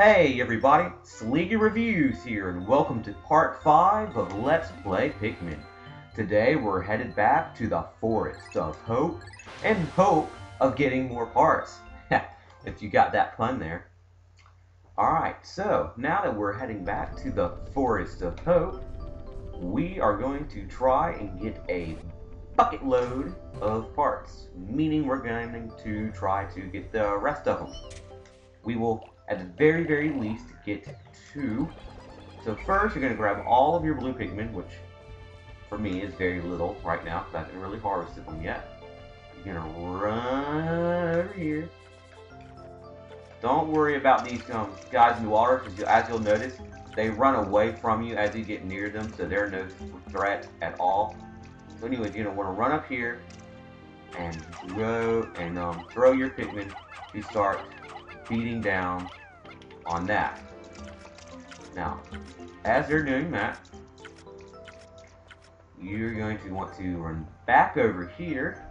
Hey everybody, Sleegi Reviews here, and welcome to part 5 of Let's Play Pikmin. Today we're headed back to the Forest of Hope, in hope of getting more parts. If you got that pun there. Alright, so now that we're heading back to the Forest of Hope, we are going to try and get a bucket load of parts, meaning we're going to try to get the rest of them. We will, at the very, very least, get 2. So first, you're going to grab all of your blue Pikmin, which for me is very little right now, because I haven't really harvested them yet. You're going to run over here. Don't worry about these guys in the water, because as you'll notice, they run away from you as you get near them, so they're no threat at all. So anyways, you're going to want to run up here and go and throw your Pikmin to start beating down on that. Now, as they're doing that, you're going to want to run back over here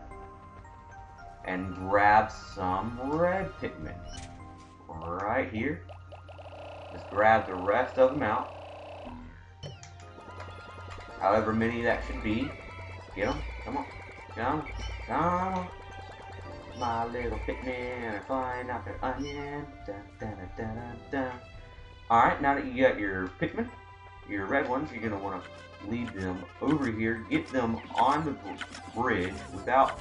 and grab some red Pikmin. Right here. Just grab the rest of them out. However many that should be. Get them. Come on. Come on. Come on. My little Pikmin are flying out their onion. Alright, now that you got your Pikmin, your red ones, you're going to want to lead them over here. Get them on the bridge without...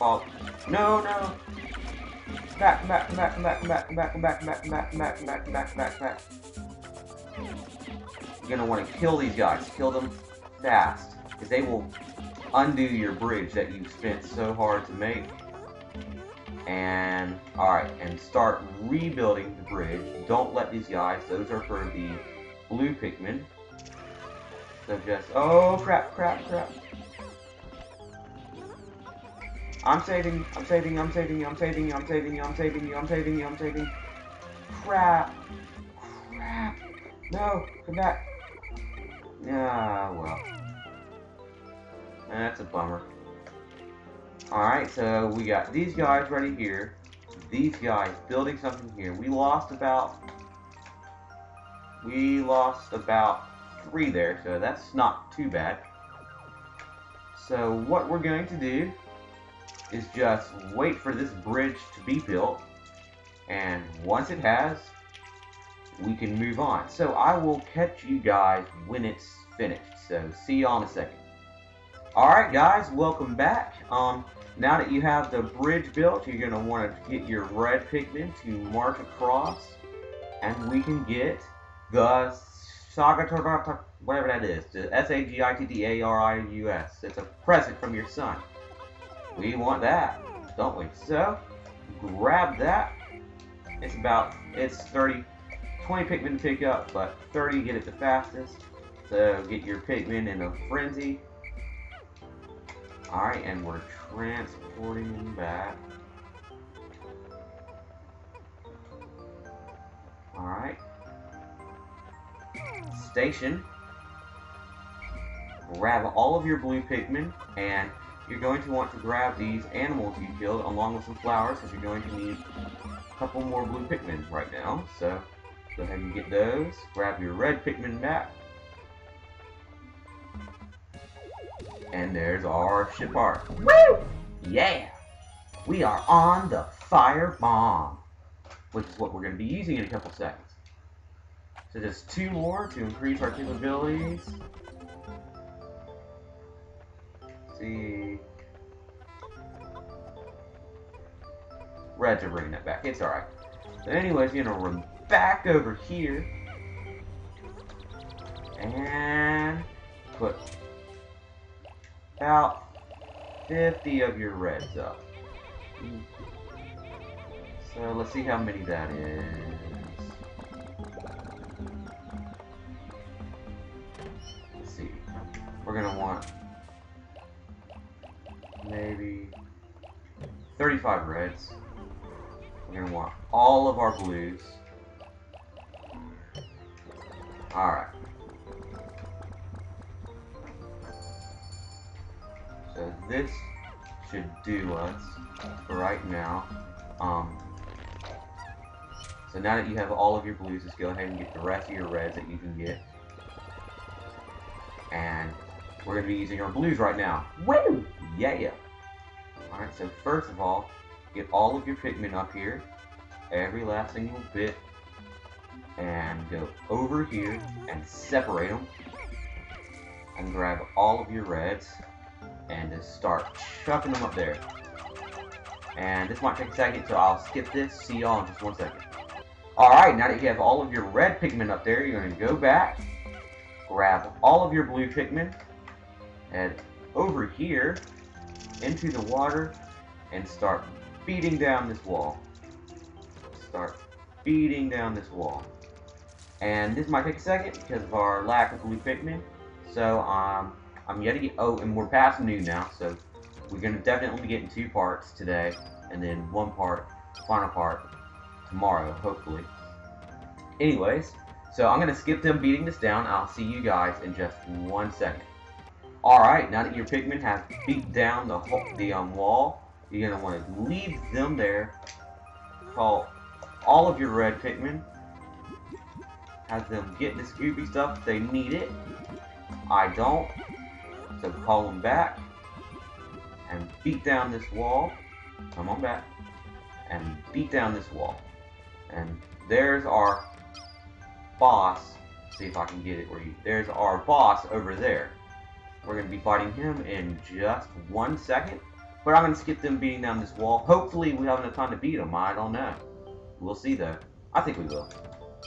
Oh, no. Back. You're going to want to kill these guys. Kill them fast, because they will undo your bridge that you spent so hard to make. And alright, and start rebuilding the bridge. Don't let these guys, those are for the blue Pikmin. So just, oh crap. I'm saving you. Crap. No, come back. Ah, well. That's a bummer. Alright, so we got these guys right here. These guys building something here. We lost about 3 there, so that's not too bad. So what we're going to do is just wait for this bridge to be built. And once it has, we can move on. So I will catch you guys when it's finished. So see y'all in a second. Alright guys, welcome back. Now that you have the bridge built, you're going to want to get your red Pikmin to march across. And we can get the Sagittarius, whatever that is. The Sagittarius. It's a present from your son. We want that, don't we? So, grab that. It's 20 Pikmin to pick up, but 30 get it the fastest. So get your Pikmin in a frenzy. Alright, and we're transporting them back. Alright. Station. Grab all of your blue Pikmin, and you're going to want to grab these animals you killed along with some flowers, because you're going to need a couple more blue Pikmin right now. So, go ahead and get those. Grab your red Pikmin back. And there's our ship art. Woo! Yeah! We are on the fire bomb, which is what we're going to be using in a couple seconds. So just 2 more to increase our capabilities. Let's see. Reds are bringing that back. It's alright. So anyways, you're going to run back over here. And put about 50 of your reds up. So let's see how many that is. Let's see. We're going to want maybe 35 reds. We're going to want all of our blues. Alright. So this should do us for right now. So now that you have all of your blues, just go ahead and get the rest of your reds that you can get. And we're going to be using our blues right now. Woo! Yeah! Alright, so first of all, get all of your Pikmin up here. Every last single bit. And go over here and separate them. And grab all of your reds. And just start chucking them up there. And this might take a second, so I'll skip this. See y'all in just 1 second. Alright, now that you have all of your red Pikmin up there, you're going to go back. Grab all of your blue Pikmin. Head over here into the water and start beating down this wall. Start beating down this wall. And this might take a second because of our lack of blue Pikmin. So I'm yet to get... Oh, and we're past noon now, so we're going to definitely get in 2 parts today, and then 1 part, final part, tomorrow, hopefully. Anyways, so I'm going to skip them beating this down. I'll see you guys in just 1 second. Alright, now that your Pikmin have beat down the wall, you're going to want to leave them there. Call all of your red Pikmin. Have them get the Scooby stuff if they need it. I don't. So call them back. And beat down this wall. Come on back. And beat down this wall. And there's our boss. See if I can get it. There's our boss over there. We're going to be fighting him in just 1 second. But I'm going to skip them beating down this wall. Hopefully we have enough time to beat him. I don't know. We'll see though. I think we will.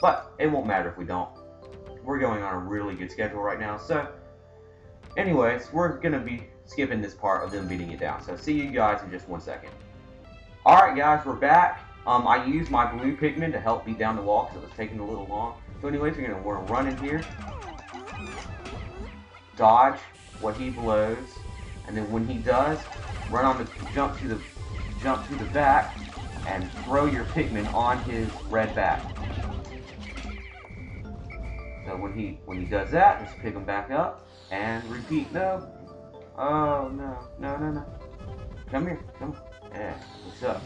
But it won't matter if we don't. We're going on a really good schedule right now. So anyways, we're going to be skipping this part of them beating it down. So see you guys in just 1 second. Alright guys, we're back. I used my blue Pikmin to help beat down the wall because it was taking a little long. So anyways, we're going to want to run in here. Dodge what he blows, and then when he does, run on the jump to the back and throw your Pikmin on his red back. So when he does that, just pick him back up and repeat. No, oh no. Come here, come. Yeah, what's up?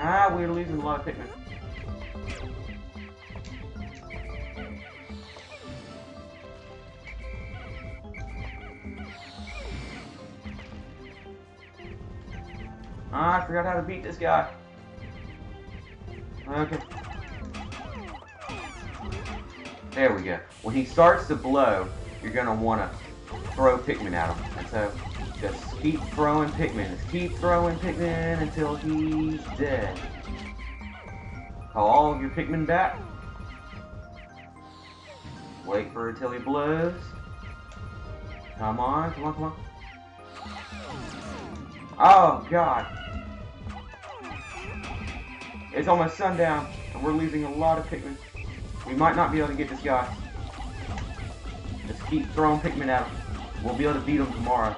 Ah, we're losing a lot of Pikmin. I forgot how to beat this guy. Okay. There we go. When he starts to blow, you're going to want to throw Pikmin at him. And so, just keep throwing Pikmin. Just keep throwing Pikmin until he's dead. Call all of your Pikmin back. Wait for it till he blows. Come on, come on, come on. Oh, God. It's almost sundown, and we're losing a lot of Pikmin. We might not be able to get this guy. Just keep throwing Pikmin at him. We'll be able to beat him tomorrow.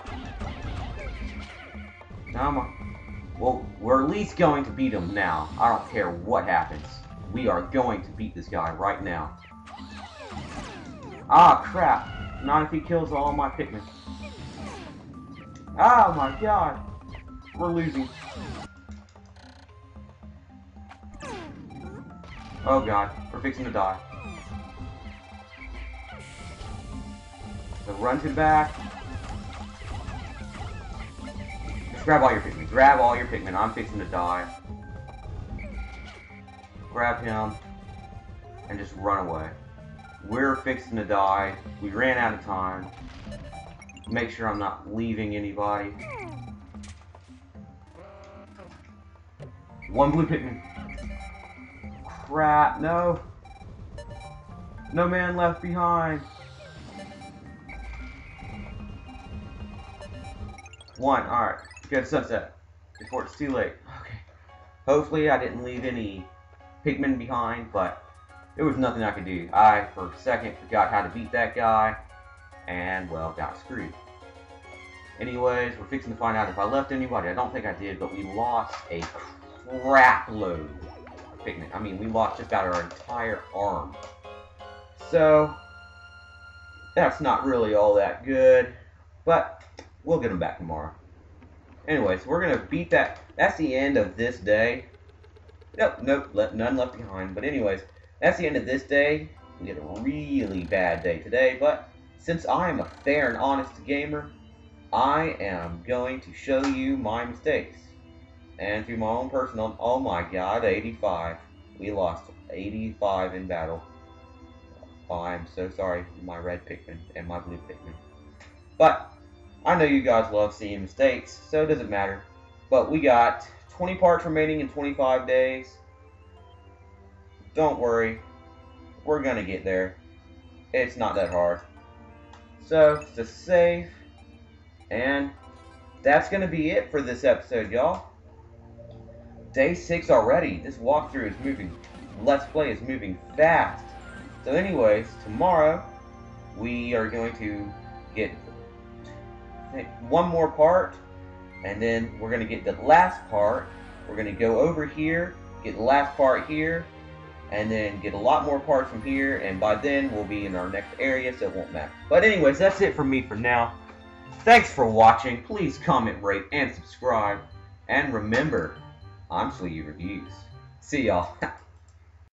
Come on. Well, we're at least going to beat him now. I don't care what happens. We are going to beat this guy right now. Ah, crap. Not if he kills all my Pikmin. Oh, my God. We're losing. Oh god, we're fixing to die. So run to the back. Just grab all your Pikmin. Grab all your Pikmin. I'm fixing to die. Grab him. And just run away. We're fixing to die. We ran out of time. Make sure I'm not leaving anybody. One blue Pikmin. Crap, no. No man left behind. One, alright. Good sunset. Before it's too late. Okay. Hopefully I didn't leave any Pikmin behind, but there was nothing I could do. I, for a second, forgot how to beat that guy, and, well, got screwed. Anyways, we're fixing to find out if I left anybody. I don't think I did, but we lost a crap load of Pikmin. I mean, we lost just about our entire arm. So, that's not really all that good. But, We'll get them back tomorrow. Anyways, we're going to beat that. That's the end of this day. Nope, none left behind. But anyways, that's the end of this day. We had a really bad day today, but since I am a fair and honest gamer, I am going to show you my mistakes. And through my own personal, oh my god, 85. We lost 85 in battle. Oh, I am so sorry for my red Pikmin and my blue Pikmin. But I know you guys love seeing mistakes, so it doesn't matter. But we got 20 parts remaining in 25 days. Don't worry, we're gonna get there. It's not that hard. So, just save. And that's gonna be it for this episode, y'all. Day 6 already. This walkthrough is moving. Let's Play is moving fast. So anyways, tomorrow we are going to get one more part, and then we're going to get the last part. We're going to go over here, get the last part here, and then get a lot more parts from here, and by then we'll be in our next area, so it won't matter. But anyways, that's it for me for now. Thanks for watching. Please comment, rate, and subscribe. And remember, I'm Sleegi Reviews. See y'all.